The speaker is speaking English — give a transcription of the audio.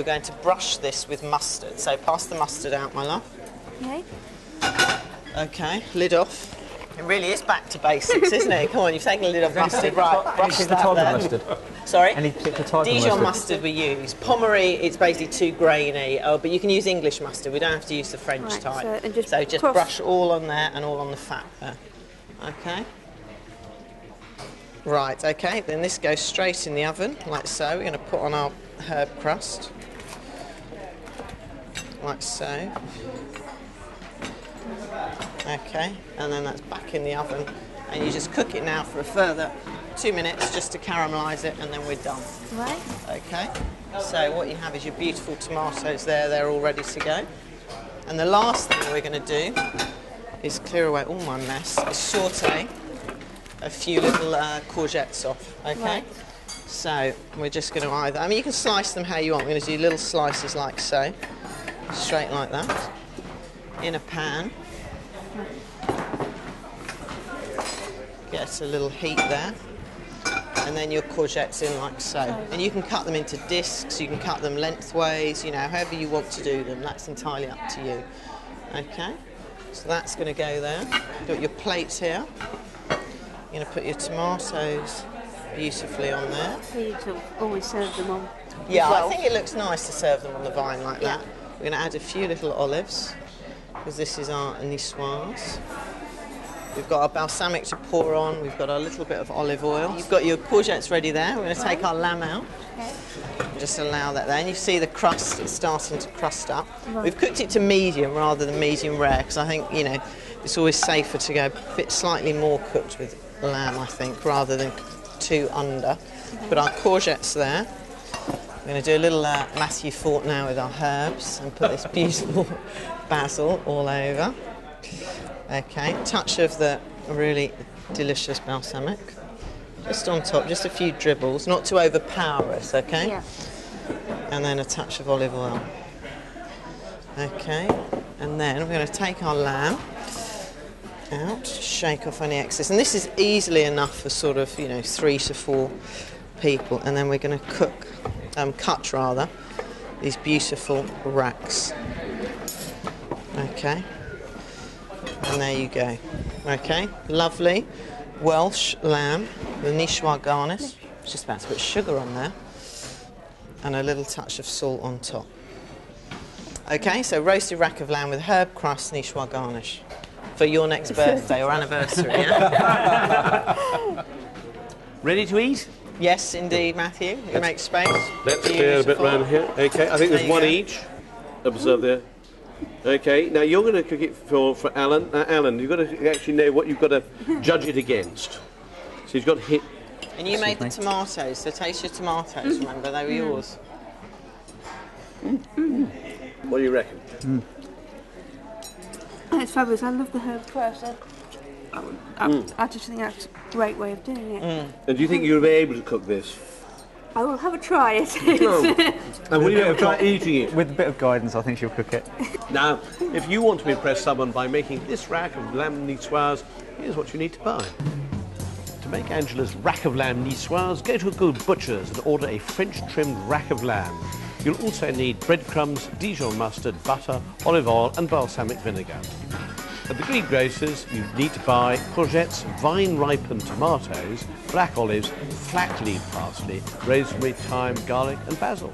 You're going to brush this with mustard. So pass the mustard out, my love. Okay. Okay, lid off. It really is back to basics, isn't it? Come on, you've taken a lid off mustard, right? Brush that mustard. Sorry? Any particular Dijon mustard we use. Pommery, it's basically too grainy, but you can use English mustard. We don't have to use the French type. So just brush all on there and all on the fat there. Okay. Right, okay, then this goes straight in the oven, like so. We're going to put on our herb crust, like so. Okay, and then that's back in the oven. And you just cook it now for a further 2 minutes just to caramelise it, and then we're done. Right. Okay, so what you have is your beautiful tomatoes there. They're all ready to go. And the last thing we're going to do is clear away all my mess, is sauté a few little courgettes off, okay? Right. So we're just going to either, I mean, you can slice them how you want. We're going to do little slices like so, straight like that, in a pan. Get a little heat there, and then your courgettes in like so. And you can cut them into discs, you can cut them lengthways, you know, however you want to do them, that's entirely up to you. Okay, so that's going to go there. You've got your plate here. You're going to put your tomatoes beautifully on there. You always serve them on. Yeah, well, I think it looks nice to serve them on the vine like that. We're going to add a few little olives, because this is our niçoise. We've got our balsamic to pour on. We've got our little bit of olive oil. You've got your courgettes ready there. We're going to take our lamb out. Okay. Just allow that there. And you see the crust, it's starting to crust up. Right. We've cooked it to medium rather than medium rare, because I think, you know, it's always safer to go a bit slightly more cooked with lamb, I think, rather than too under. But our courgettes there. I'm going to do a little Matthew Fort now with our herbs and put this beautiful basil all over. Okay, touch of the really delicious balsamic. Just on top, just a few dribbles, not to overpower us, okay? Yeah. And then a touch of olive oil. Okay, and then we're going to take our lamb out, shake off any excess, and this is easily enough for sort of, you know, 3 to 4 people, and then we're going to cook, cut rather, these beautiful racks. Okay, and there you go. Okay, lovely Welsh lamb, the niçoise garnish. Just about to put sugar on there, and a little touch of salt on top. Okay, so roasted rack of lamb with herb crust, niçoise garnish. For your next birthday or anniversary, yeah? Ready to eat? Yes, indeed, Matthew. You make space. Let's clear a bit round here. Okay, I think there's one each. Observe there. Okay, now you're going to cook it for Alan. Now, Alan, you've got to actually know what you've got to judge it against. So you've got to hit. And you made the tomatoes, so taste your tomatoes, remember, they were yours. What do you reckon? It's fabulous. I love the herb crust. I just think that's a great way of doing it. And do you think you'll be able to cook this? I will have a try at it. And will you have a try eating it? With a bit of guidance, I think she'll cook it. Now, if you want to impress someone by making this rack of lamb niçoise, here's what you need to buy. To make Angela's rack of lamb niçoise, go to a good butcher's and order a French-trimmed rack of lamb. You'll also need breadcrumbs, Dijon mustard, butter, olive oil and balsamic vinegar. At the greengrocer's, you need to buy courgettes, vine-ripened tomatoes, black olives, flat-leaf parsley, rosemary, thyme, garlic and basil.